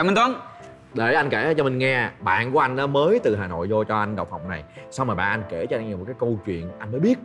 Chào Minh Tuấn. Để anh kể cho mình nghe, bạn của anh nó mới từ Hà Nội vô cho anh đọc phòng này, xong rồi bạn anh kể cho anh nghe một cái câu chuyện anh mới biết.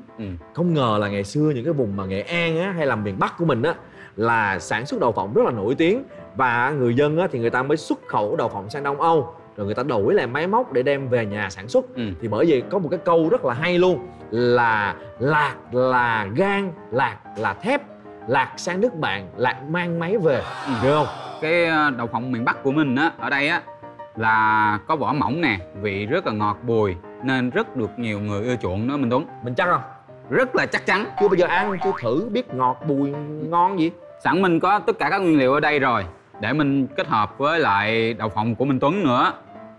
Không ngờ là ngày xưa những cái vùng mà Nghệ An á, hay là miền Bắc của mình á, là sản xuất đậu phộng rất là nổi tiếng. Và người dân á, thì người ta mới xuất khẩu đậu phộng sang Đông Âu, rồi người ta đổi làm máy móc để đem về nhà sản xuất. Thì bởi vì có một cái câu rất là hay luôn là lạc là gan, lạc là thép, lạc sang nước bạn, lạc mang máy về. Được không? Cái đậu phộng miền Bắc của mình á, ở đây á là có vỏ mỏng nè, vị rất là ngọt bùi nên rất được nhiều người ưa chuộng đó Minh Tuấn. Mình chắc không? Rất là chắc chắn. Chưa bao giờ ăn, chưa thử biết ngọt bùi ngon gì. Sẵn mình có tất cả các nguyên liệu ở đây rồi, để mình kết hợp với lại đậu phộng của Minh Tuấn nữa,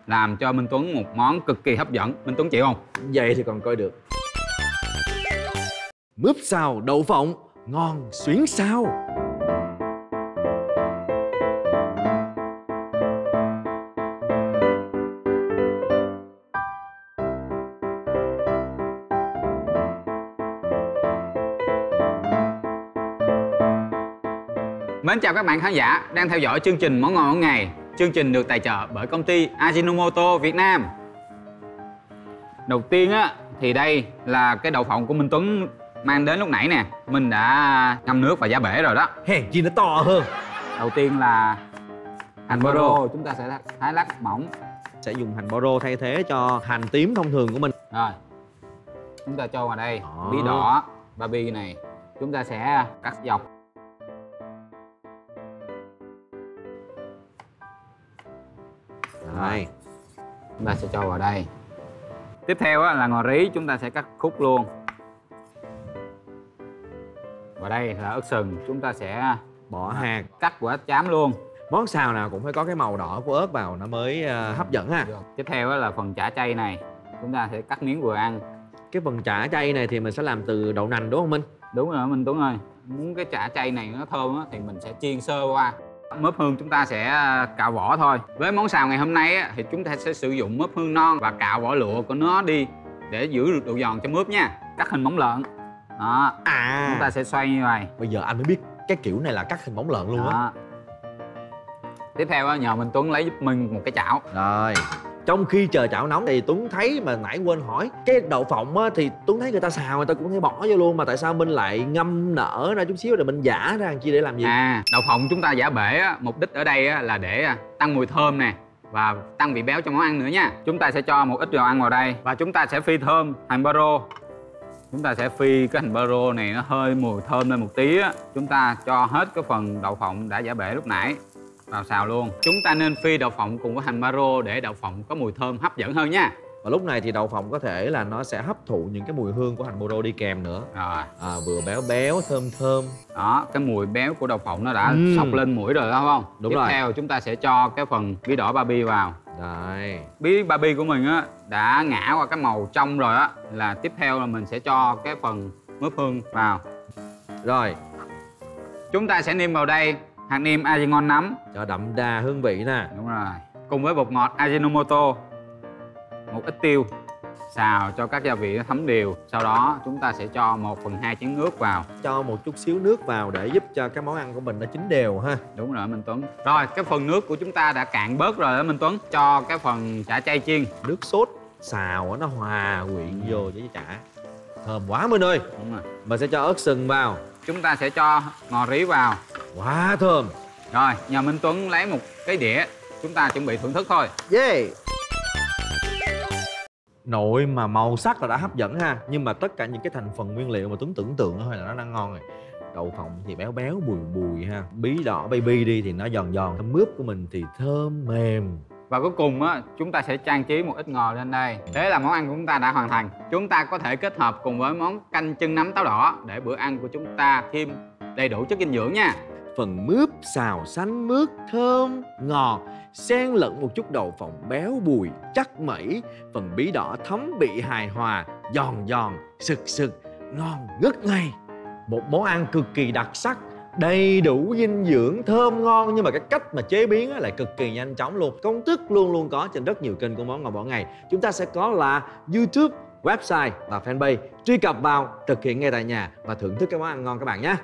làm cho Minh Tuấn một món cực kỳ hấp dẫn. Minh Tuấn chịu không? Vậy thì còn coi được. Mướp xào đậu phộng ngon xuyến sao. Mến chào các bạn khán giả đang theo dõi chương trình Món Ngon Mỗi Ngày. Chương trình được tài trợ bởi công ty Ajinomoto Việt Nam. Đầu tiên á, thì đây là cái đậu phộng của Minh Tuấn mang đến lúc nãy nè. Mình đã ngâm nước và giả bể rồi đó. Hèn chi nó to hơn. Đầu tiên là hành boro. Chúng ta sẽ thái lát mỏng. Sẽ dùng hành boro thay thế cho hành tím thông thường của mình. Rồi, chúng ta cho vào đây bí đỏ, ba bi này. Chúng ta sẽ cắt dọc. Rồi, chúng ta sẽ cho vào đây. Tiếp theo là ngò rí, chúng ta sẽ cắt khúc luôn. Và đây là ớt sừng, chúng ta sẽ bỏ hạt, cắt quả chám luôn. Món xào nào cũng phải có cái màu đỏ của ớt vào nó mới hấp dẫn ha. Tiếp theo là phần chả chay này, chúng ta sẽ cắt miếng vừa ăn. Cái phần chả chay này thì mình sẽ làm từ đậu nành đúng không Minh? Đúng rồi Minh Tuấn ơi. Muốn cái chả chay này nó thơm thì mình sẽ chiên sơ qua. Mướp hương chúng ta sẽ cạo vỏ thôi. Với món xào ngày hôm nay á, thì chúng ta sẽ sử dụng mướp hương non và cạo vỏ lụa của nó đi để giữ được độ giòn cho mướp nha. Cắt hình móng lợn. Đó. Chúng ta sẽ xoay như vậy. Bây giờ anh mới biết cái kiểu này là cắt hình móng lợn luôn á. Tiếp theo á, nhờ Minh Tuấn lấy giúp mình một cái chảo. Rồi. Trong khi chờ chảo nóng thì Tuấn thấy, mà nãy quên hỏi, cái đậu phộng á, thì Tuấn thấy người ta xào người ta cũng thấy bỏ vô luôn, mà tại sao mình lại ngâm nở ra chút xíu rồi mình giả ra làm chi, để làm gì? Đậu phộng chúng ta giả bể á, mục đích ở đây á, là để tăng mùi thơm nè và tăng vị béo cho món ăn nữa nha. Chúng ta sẽ cho một ít dầu ăn vào đây và chúng ta sẽ phi thơm hành baro. Chúng ta sẽ phi cái hành baro này nó hơi mùi thơm lên một tí á. Chúng ta cho hết cái phần đậu phộng đã giả bể lúc nãy vào xào luôn. Chúng ta nên phi đậu phộng cùng với hành baro để đậu phộng có mùi thơm hấp dẫn hơn nha. Và lúc này thì đậu phộng có thể là nó sẽ hấp thụ những cái mùi hương của hành baro đi kèm nữa. Rồi. Vừa béo béo thơm thơm. Đó, cái mùi béo của đậu phộng nó đã sọc lên mũi rồi đó, không? Đúng rồi. Tiếp theo chúng ta sẽ cho cái phần bí đỏ babi vào. Rồi. Bí babi của mình á đã ngả qua cái màu trong rồi á, là tiếp theo là mình sẽ cho cái phần mướp hương vào. Rồi. Chúng ta sẽ nêm vào đây hạt nêm Ajinomoto nấm cho đậm đà hương vị nè. Đúng rồi. Cùng với bột ngọt Ajinomoto, một ít tiêu. Xào cho các gia vị nó thấm đều. Sau đó chúng ta sẽ cho 1/2 chén nước vào. Cho một chút xíu nước vào để giúp cho cái món ăn của mình nó chín đều ha. Đúng rồi Minh Tuấn. Rồi cái phần nước của chúng ta đã cạn bớt rồi đó Minh Tuấn. Cho cái phần chả chay chiên. Nước sốt xào nó hòa quyện vô với chả. Thơm quá Minh ơi. Đúng rồi. Mình sẽ cho ớt sừng vào. Chúng ta sẽ cho ngò rí vào. Quá thơm. Rồi, nhờ Minh Tuấn lấy một cái đĩa. Chúng ta chuẩn bị thưởng thức thôi. Yeah. Nội mà màu sắc là đã hấp dẫn ha. Nhưng mà tất cả những cái thành phần nguyên liệu mà Tuấn tưởng tượng thôi là nó đang ngon rồi. Đậu phộng thì béo béo bùi bùi ha. Bí đỏ baby đi thì nó giòn giòn. Cái mướp của mình thì thơm mềm. Và cuối cùng á, chúng ta sẽ trang trí một ít ngò lên đây. Thế là món ăn của chúng ta đã hoàn thành. Chúng ta có thể kết hợp cùng với món canh chân nấm táo đỏ để bữa ăn của chúng ta thêm đầy đủ chất dinh dưỡng nha. Phần mướp xào sánh mướp thơm ngọt xen lẫn một chút đậu phộng béo bùi chắc mẩy, phần bí đỏ thấm vị hài hòa, giòn giòn sực sực, ngon ngất ngây. Một món ăn cực kỳ đặc sắc, đầy đủ dinh dưỡng, thơm ngon, nhưng mà cái cách mà chế biến lại cực kỳ nhanh chóng luôn. Công thức luôn luôn có trên rất nhiều kênh của Món Ngon Mỗi Ngày. Chúng ta sẽ có là YouTube, website và fanpage. Truy cập vào, thực hiện ngay tại nhà và thưởng thức cái món ăn ngon các bạn nhé.